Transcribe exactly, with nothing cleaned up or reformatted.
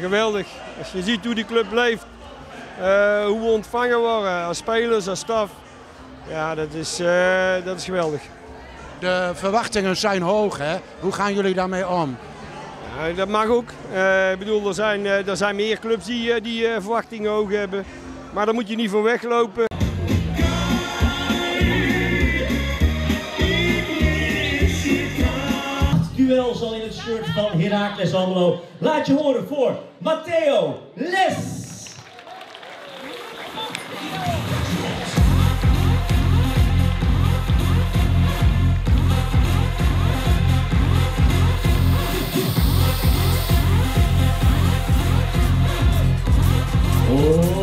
Geweldig. Als je ziet hoe die club leeft, uh, hoe we ontvangen worden als spelers, als staf, ja, dat is, uh, dat is geweldig. De verwachtingen zijn hoog, hè? Hoe gaan jullie daarmee om? Ja, dat mag ook. Uh, ik bedoel, er zijn, uh, er zijn meer clubs die, uh, die uh, verwachtingen hoog hebben, maar daar moet je niet voor weglopen. Duel zal in het shirt van Heracles Almelo. Laat je horen voor Matteo Les. Oh.